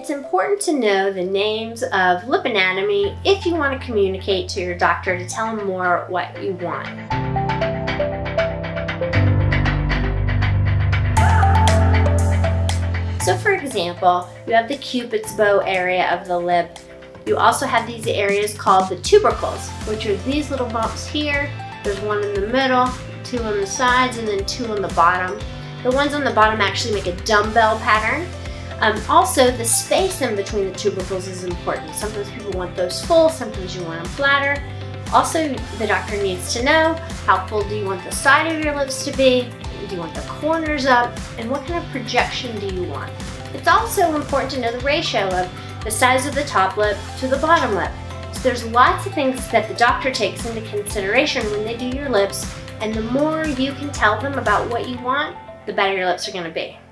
It's important to know the names of lip anatomy if you want to communicate to your doctor to tell him more what you want. So for example, you have the Cupid's bow area of the lip. You also have these areas called the tubercles, which are these little bumps here. There's one in the middle, two on the sides, and then two on the bottom. The ones on the bottom actually make a dumbbell pattern. Also, the space in between the tubercles is important. Sometimes people want those full, sometimes you want them flatter. Also, the doctor needs to know how full do you want the side of your lips to be, do you want the corners up, and what kind of projection do you want. It's also important to know the ratio of the size of the top lip to the bottom lip. So there's lots of things that the doctor takes into consideration when they do your lips, and the more you can tell them about what you want, the better your lips are going to be.